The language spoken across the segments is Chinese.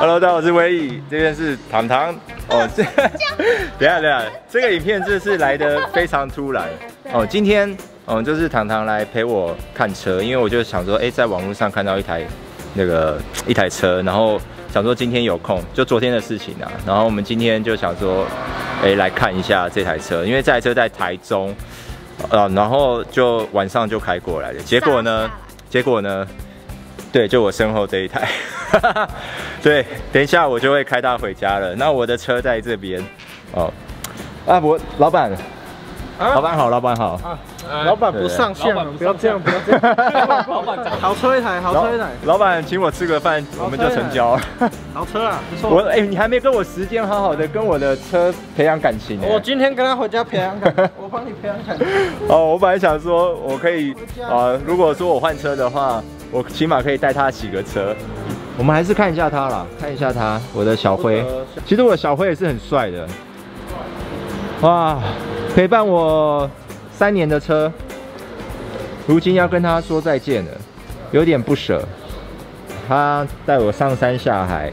Hello， 大家好，我是威毅，这边是糖糖。哦，这等一下，这个影片真的是来得非常突然。哦，今天就是糖糖来陪我看车，因为我就想说，在网络上看到一台车，然后想说今天有空，就昨天的事情啊。然后我们今天就想说，来看一下这台车，因为这台车在台中，然后就晚上就开过来了。结果呢？对，就我身后这一台。对，等一下我就会开大回家了。那我的车在这边哦。啊，老板，老板好，老板好。老板不上线了，不要这样，不要这样。老板，好车一台，好车一台。老板请我吃个饭，我们就成交了。好车啊，不错。你还没跟我时间好好的跟我的车培养感情。我今天跟他回家培养感情，我帮你培养感情。哦，我本来想说我可以啊，如果说我换车的话。我起码可以带他洗个车，我们还是看一下他啦，看一下他，我的小辉。其实我的小辉也是很帅的，哇，陪伴我3年的车，如今要跟他说再见了，有点不舍。他带我上山下海，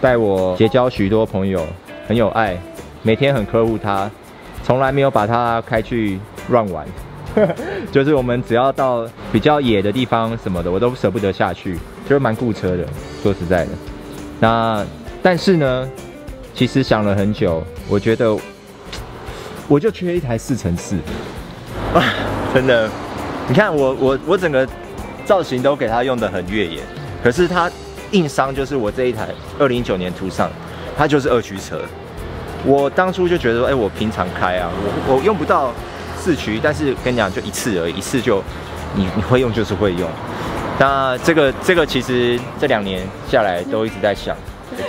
带我结交许多朋友，很有爱，每天很呵护他，从来没有把他开去乱玩。就是我们只要到比较野的地方什么的，我都舍不得下去，就是蛮顾车的。说实在的，那但是呢，其实想了很久，我觉得我就缺一台4x4，啊，真的。你看我整个造型都给他用得很越野，可是他硬伤就是我这一台2019年途尚，它就是2驱车。我当初就觉得，我平常开啊，我用不到。4驱，但是跟你讲，就一次而已，一次就你会用就是会用。那这个其实这2年下来都一直在想，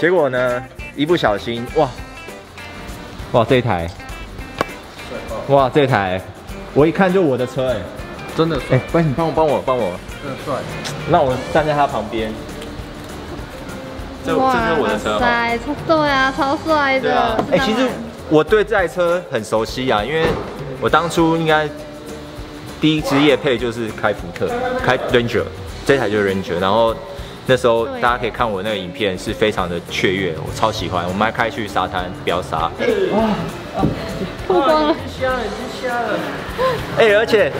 结果呢，一不小心，哇这一台，哇这一台，我一看就我的车真的不然你帮我，真的帅，让我站在他旁边。这就是我的车吗？对啊，超帅的。其实我对这台车很熟悉啊，因为。我当初应该第一支业配就是开福特，开 Ranger， 这台就是 Ranger。然后那时候大家可以看我那个影片，是非常的雀跃，我超喜欢。我们还开去沙滩飙沙，哇，曝光了，已经瞎了。而且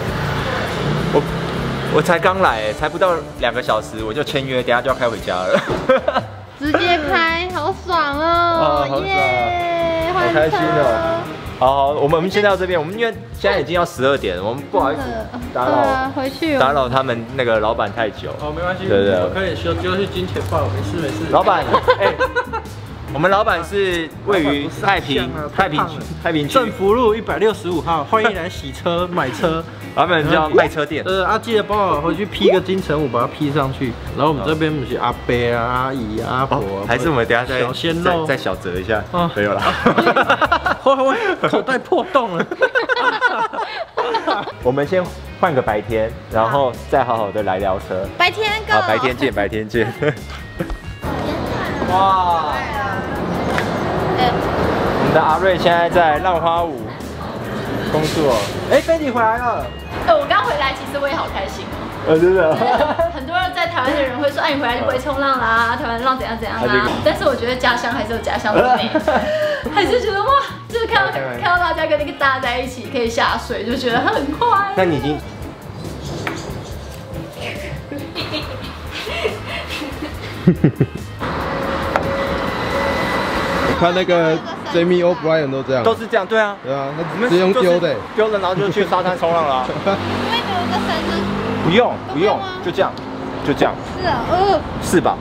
我才刚来，才不到2个小时我就签约，等下就要开回家了。直接开，好爽哦！好爽，好开心哦。好，我们先到这边。我们因为现在已经要12点了，我们不好意思打扰他们那个老板太久。哦，没关系，对，我可以说就是金钱豹，没事没事。老板，我们老板是位于太平区政福路165号，欢迎来洗车买车。老板叫卖车店。记得帮我回去 P 个金城武，把它 P 上去。然后我们这边不是阿伯啊、阿姨、阿婆，还是我们等下再小折一下？没有啦。我口袋破洞了。我们先换个白天，然后再好好的来聊车。白天哥，白天见，白天见。哇！我们的阿瑞现在在浪花舞工作。菲尼回来了。我刚回来，其实我也好开心哦。真的。很多人在台湾的人会说，你回来就不会冲浪啦，台湾浪怎样怎样啦。但是我觉得家乡还是有家乡的美，还是觉得哇。就是看到大家跟那个搭在一起，可以下水，就觉得很快。那你已经，我看那个 Jamie O'Brien 都这样，都是这样，对啊，对啊，那直接用丢的，丢了然后就去沙滩冲浪了。因为有一个绳子，不用，就这样。是啊，是吧？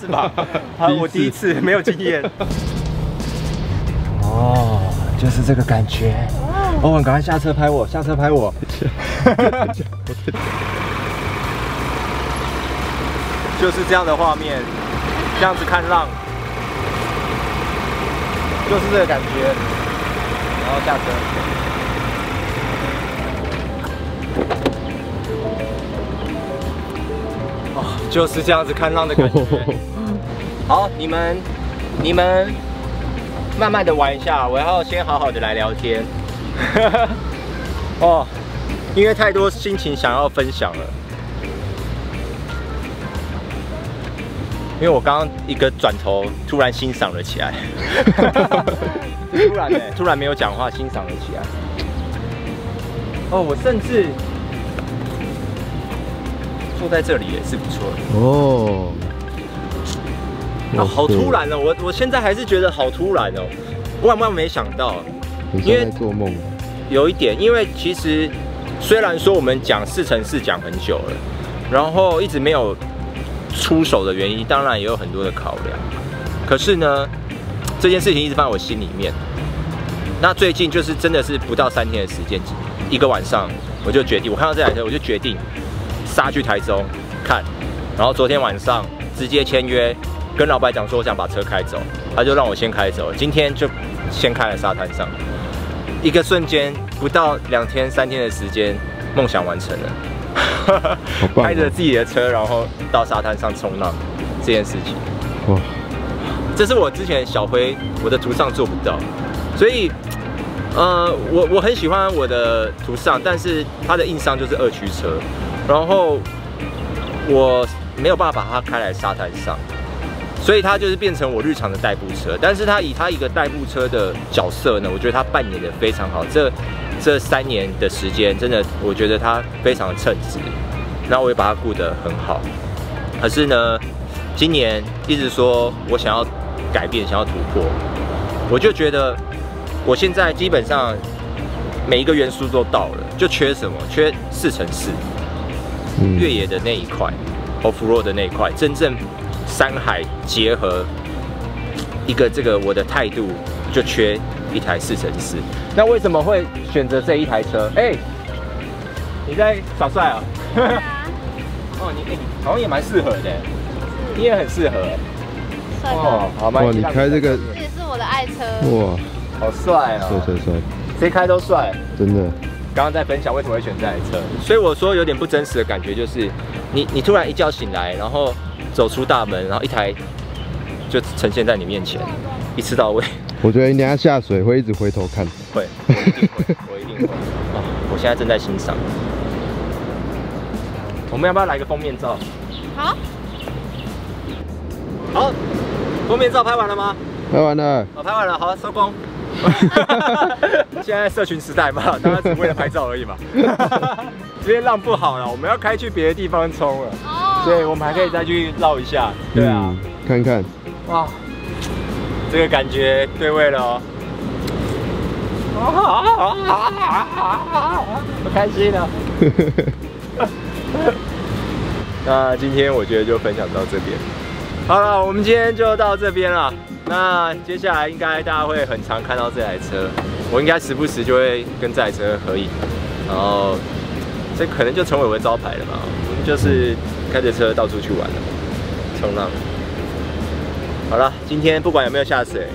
是吧？好，我第一次没有经验。哦，就是这个感觉。欧文，赶快下车拍我，下车拍我。就是这样的画面，这样子看浪，就是这个感觉。然后下车。哦，就是这样子看浪的感觉。好，你们。慢慢的玩一下，我要先好好的来聊天。哦，因为太多心情想要分享了。因为我刚刚一个转头，突然欣赏了起来。突然没有讲话，欣赏了起来。哦，我甚至坐在这里也是不错的。哦。啊，好突然哦！我现在还是觉得好突然哦，万万没想到。因为做梦。有一点，因为其实虽然说我们讲4乘4讲很久了，然后一直没有出手的原因，当然也有很多的考量。可是呢，这件事情一直放在我心里面。那最近就是真的是不到3天的时间，一个晚上我就决定，我看到这台车我就决定杀去台中看。然后昨天晚上直接签约，跟老板讲说我想把车开走，他就让我先开走。今天就先开了沙滩上。一个瞬间，不到2天3天的时间，梦想完成了。开着自己的车，然后到沙滩上冲浪，这件事情，哇！这是我之前小辉我的途上做不到，所以，我很喜欢我的途上，但是它的硬伤就是2驱车，然后我没有办法把它开来沙滩上，所以它就是变成我日常的代步车。但是它以它一个代步车的角色呢，我觉得它扮演的非常好。这3年的时间，真的我觉得它非常称职，然后我也把它顾得很好。可是呢，今年一直说我想要改变，想要突破，我就觉得我现在基本上每一个元素都到了，就缺什么？缺4乘4，越野的那一块 ，off-road 的那一块，真正。山海结合一个这个我的态度，就缺一台4乘4。那为什么会选择这一台车？哎，你在耍帅啊？对啊。哦，你好像也蛮适合的，你也很适合。哦，好吗？哇，你开这个，这也是我的爱车。哇，好帅啊！帅，谁开都帅，真的。刚刚在分享为什么会选这台车，所以我说有点不真实的感觉，就是你突然一觉醒来，然后。走出大门，然后一台就呈现在你面前，一次到位。我觉得你等下下水会一直回头看，会，我一定会。啊，我现在正在欣赏。我们要不要来个封面照？好。好，封面照拍完了吗？拍完了。我拍完了，好，收工。现在社群时代嘛，大家只为了拍照而已嘛。这边浪不好了，我们要开去别的地方冲了。哦。对，我们还可以再去绕一下，对啊，看看，哇，这个感觉对味了哦，好开心啊！那今天我觉得就分享到这边，好了，我们今天就到这边了。那接下来应该大家会很常看到这台车，我应该时不时就会跟这台车合影，然后这可能就成为我的招牌了吧，我们就是。开着车到处去玩了，冲浪。好了，今天不管有没有下水，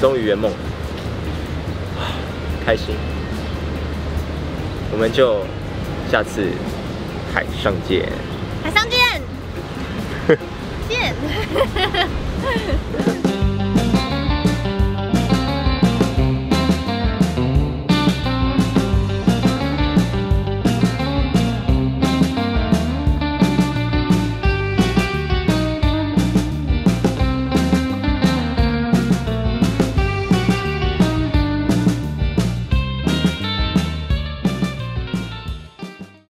终于圆梦，开心。我们就下次海上见。海上见。见。